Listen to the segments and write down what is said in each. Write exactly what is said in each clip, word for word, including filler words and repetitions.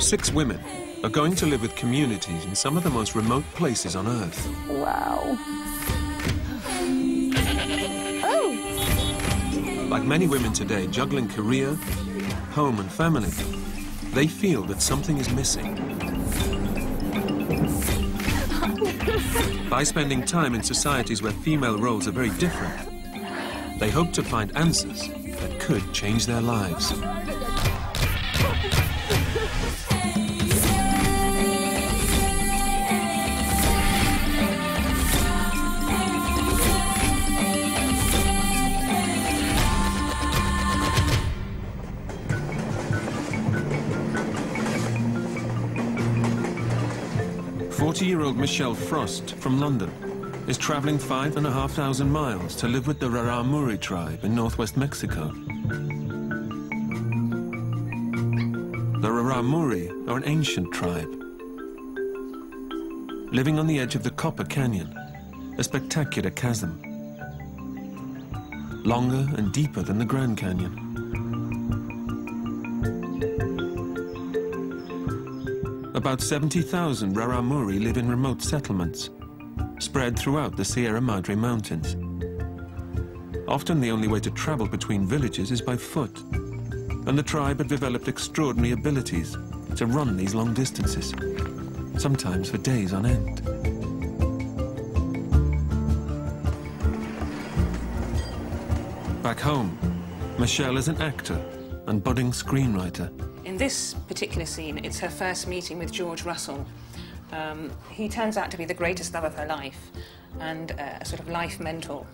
Six women are going to live with communities in some of the most remote places on Earth. Wow. Oh. Like many women today, juggling career, home and family, they feel that something is missing. By spending time in societies where female roles are very different, they hope to find answers that could change their lives. forty-year-old Michelle Frost from London is traveling five and a half thousand miles to live with the Raramuri tribe in northwest Mexico. The Raramuri are an ancient tribe, living on the edge of the Copper Canyon, a spectacular chasm, longer and deeper than the Grand Canyon. About seventy thousand Raramuri live in remote settlements, spread throughout the Sierra Madre Mountains. Often the only way to travel between villages is by foot, and the tribe have developed extraordinary abilities to run these long distances, sometimes for days on end. Back home, Michelle is an actor and budding screenwriter. In this particular scene, it's her first meeting with George Russell. Um, he turns out to be the greatest love of her life and uh, a sort of life mentor.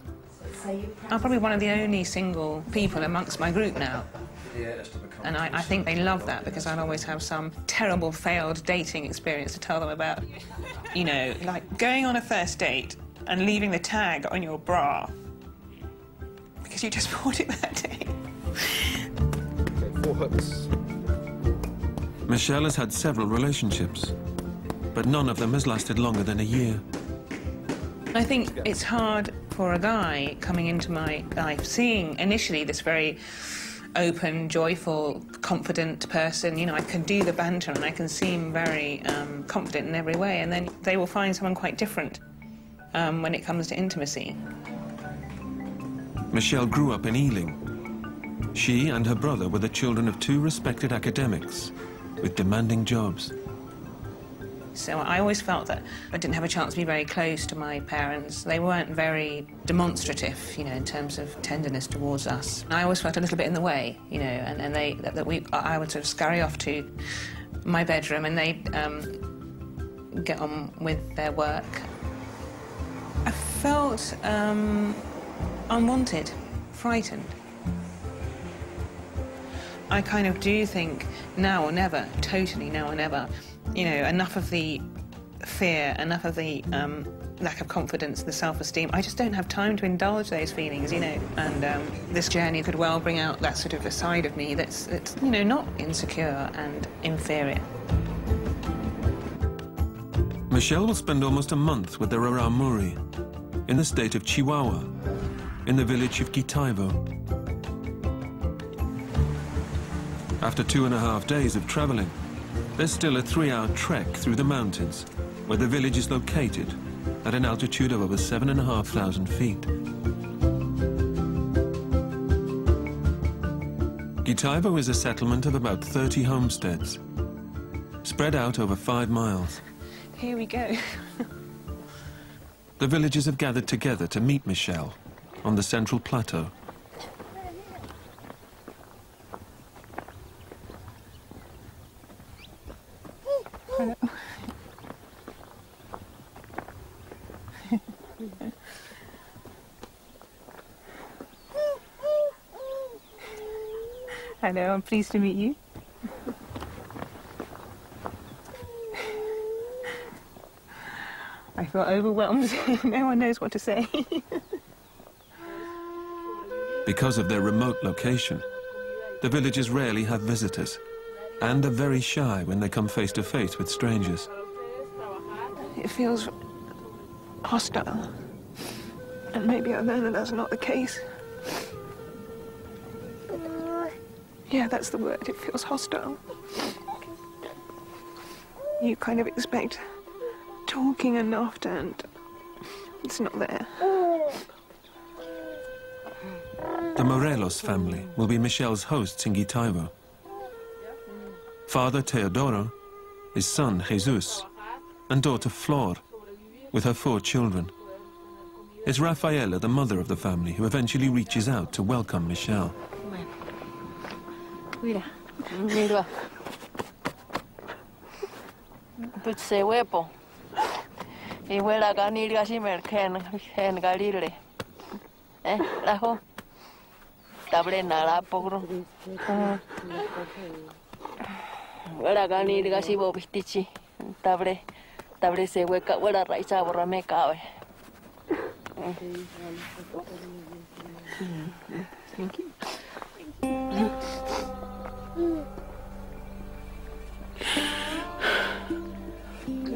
I'm probably one of the only single people amongst my group now. And I, I think they love that because I'll always have some terrible failed dating experience to tell them about. You know, like going on a first date and leaving the tag on your bra because you just bought it that day. Okay, four hooks. Michelle has had several relationships, but none of them has lasted longer than a year. I think it's hard for a guy coming into my life, seeing initially this very open, joyful, confident person. You know, I can do the banter and I can seem very um, confident in every way, and then they will find someone quite different um, when it comes to intimacy. Michelle grew up in Ealing. She and her brother were the children of two respected academics with demanding jobs. So I always felt that I didn't have a chance to be very close to my parents. They weren't very demonstrative, you know, in terms of tenderness towards us. And I always felt a little bit in the way, you know, and, and they, that, that we, I would sort of scurry off to my bedroom and they'd um, get on with their work. I felt um, unwanted, frightened. I kind of do think now or never, totally now or never. You know, enough of the fear, enough of the um, lack of confidence, the self-esteem. I just don't have time to indulge those feelings, you know. And um, this journey could well bring out that sort of a side of me that's, that's, you know, not insecure and inferior. Michelle will spend almost a month with the Raramuri in the state of Chihuahua, in the village of Kitaivo. After two and a half days of traveling, there's still a three-hour trek through the mountains, where the village is located at an altitude of over seven and a half thousand feet. Kitaivo is a settlement of about thirty homesteads, spread out over five miles. Here we go. The villagers have gathered together to meet Michelle on the central plateau. Hello, I'm pleased to meet you. I feel overwhelmed. No one knows what to say. Because of their remote location, the villagers rarely have visitors, and are very shy when they come face to face with strangers. It feels hostile, and maybe I know that that's not the case. Yeah, that's the word. It feels hostile. You kind of expect talking and laughter, and it's not there. The Morelos family will be Michelle's hosts in Kitaivo. Father Teodoro, his son Jesus, and daughter Flor, with her four children. It's Rafaela, the mother of the family, who eventually reaches out to welcome Michelle. Thank you.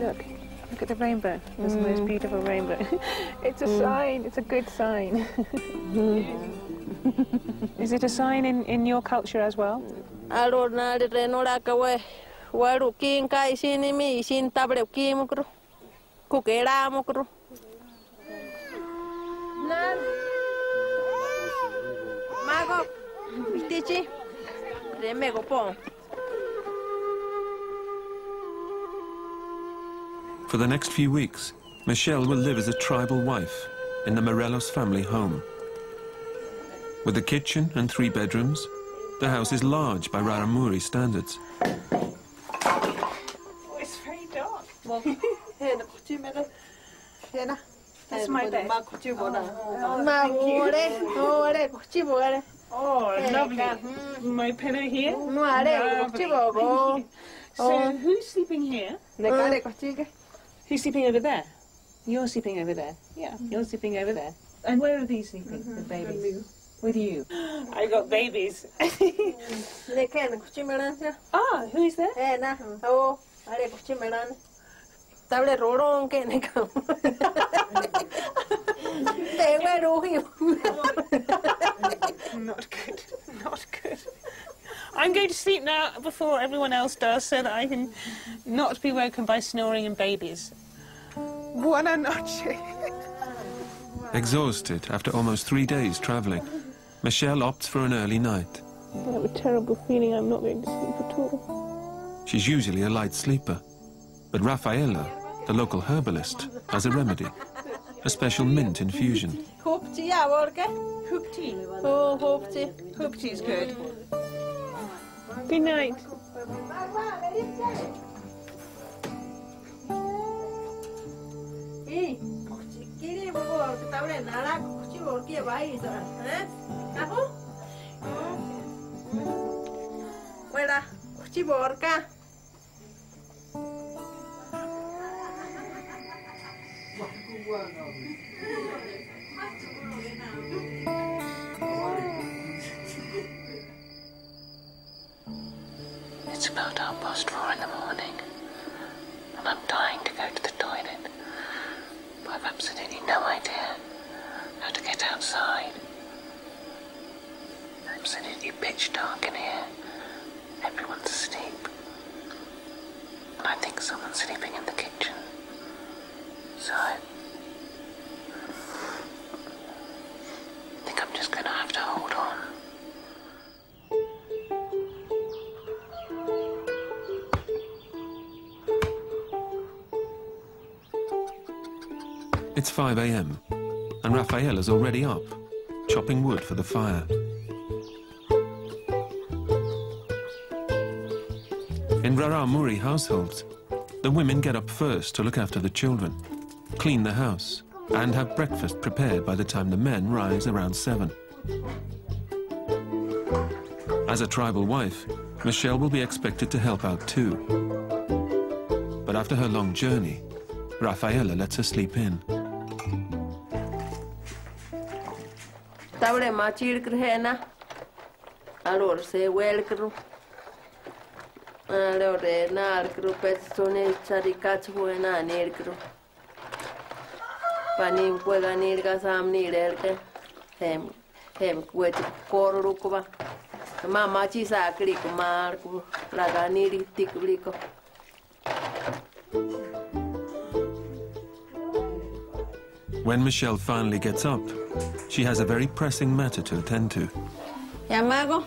Look, look at the rainbow. It's the most beautiful rainbow. It's a sign, it's a good sign. Is it a sign in, in your culture as well? For the next few weeks, Michelle will live as a tribal wife in the Morelos family home. With a kitchen and three bedrooms, the house is large by Raramuri standards. Oh, it's very dark. That's my bed. Oh, thank you. Oh, lovely. My pillow here. Lovely. So, who's sleeping here? Who's sleeping over there? You're sleeping over there. Yeah, you're sleeping over there. And where are these sleeping? Mm-hmm. The babies. With you. I got babies. Ah, who is that? Not good, not good. I'm going to sleep now before everyone else does so that I can not be woken by snoring and babies. Buona noche. Exhausted after almost three days travelling, Michelle opts for an early night. I have a terrible feeling I'm not going to sleep at all. She's usually a light sleeper. But Rafaela, the local herbalist, has a remedy, a special mint infusion. Hoop tea, I work it. Hoop tea. Oh, hoop tea. Hoop tea is good. Good night. It's about half past four in the morning, and I'm dying to go to the toilet, but I've absolutely no idea how to get outside. Absolutely pitch dark in here, everyone's asleep, and I think someone's sleeping in the kitchen, so I think I'm just going to have to hold on. It's five A M and Rafaela's already up, chopping wood for the fire. In Raramuri households, the women get up first to look after the children, clean the house, and have breakfast prepared by the time the men rise around seven. As a tribal wife, Michelle will be expected to help out too. But after her long journey, Rafaela lets her sleep in. Tabre machir krena, alor se welkru, alor na alkru petsone charikathu na nirkru. Panim kuega nirga samni rerte, hem hem kuet koru kuba, ma machi sa kri kumar ku laga niri tikri ko. When Michelle finally gets up, she has a very pressing matter to attend to. We're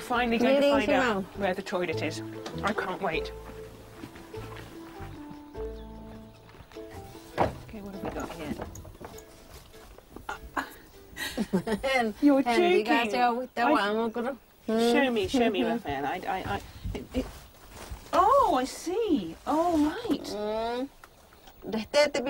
finally going to find out where the toilet is. I can't wait. Okay, what have we got here? You're joking. I... Show me, show me, Rafaela. I, I, I, it, it... Oh, I see. Oh, right. Mm-hmm. But not.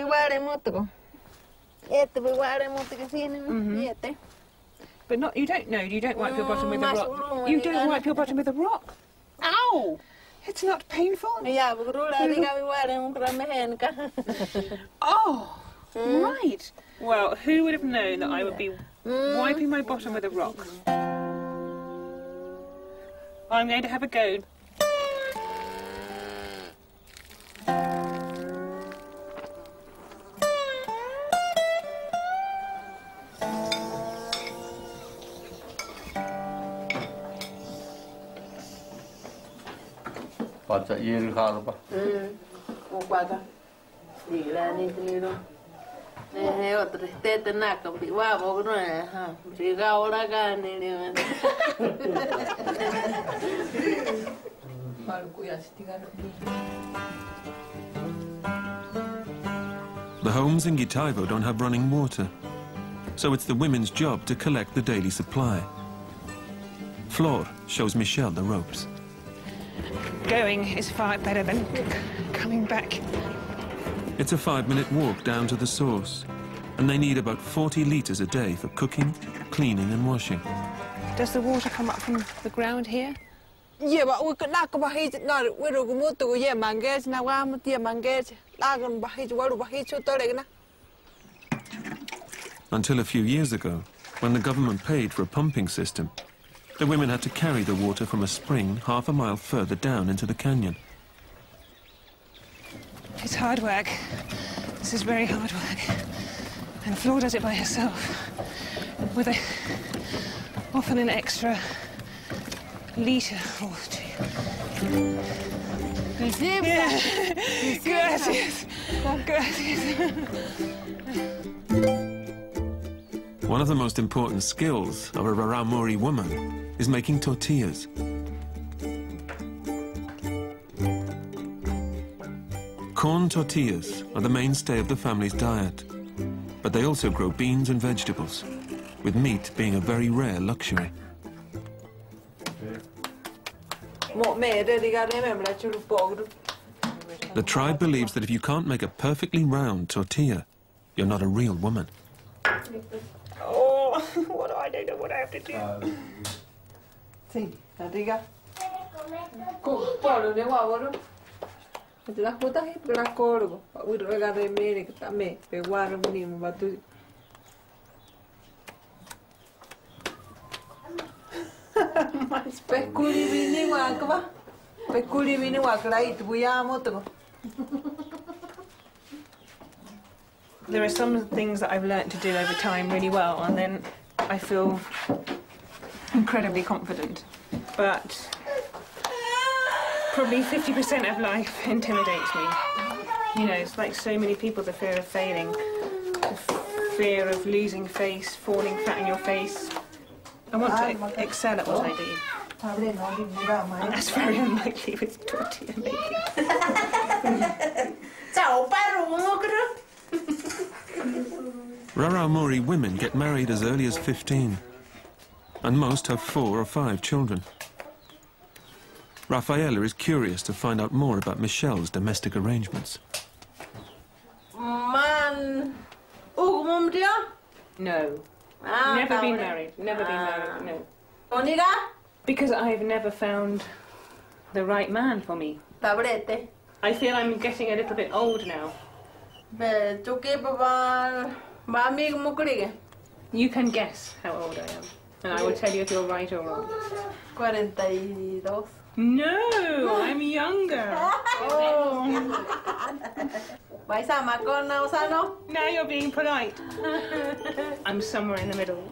You don't know. You don't wipe your bottom with a rock. You don't wipe your bottom with a rock. Ow! It's not painful. Oh, right. Well, who would have known that I would be wiping my bottom with a rock? I'm going to have a go. The homes in Kitaivo don't have running water, so it's the women's job to collect the daily supply. Flor shows Michelle the ropes. Going is far better than coming back. It's a five-minute walk down to the source, and they need about forty litres a day for cooking, cleaning and washing. Does the water come up from the ground here? Yeah, but we could not go back to not we don't go to yeah mangas now I'm the mangas lagan bahij water bahij toregna. Until a few years ago, when the government paid for a pumping system, the women had to carry the water from a spring half a mile further down into the canyon. It's hard work. This is very hard work. And Flor does it by herself, with a, often an extra litre or two. Yeah. Gracias. Gracias. One of the most important skills of a Raramuri woman is making tortillas. Corn tortillas are the mainstay of the family's diet, but they also grow beans and vegetables, with meat being a very rare luxury. The tribe believes that if you can't make a perfectly round tortilla, you're not a real woman. Oh, what do I do? What do I have to do? There are some things that I've learned to do over time really well, and then I feel incredibly confident. But probably fifty percent of life intimidates me. You know, it's like so many people, the fear of failing, the fear of losing face, falling flat on your face. I want to excel at what I do. And that's very unlikely with tortilla making. Raramuri women get married as early as fifteen, and most have four or five children. Rafaela is curious to find out more about Michelle's domestic arrangements. Man, no, never been married. Never been married. No. Onida? Because I've never found the right man for me. I feel I'm getting a little bit old now. You can guess how old I am, and I will tell you if you're right or wrong. forty-two. No, I'm younger. Oh. Now you're being polite. I'm somewhere in the middle.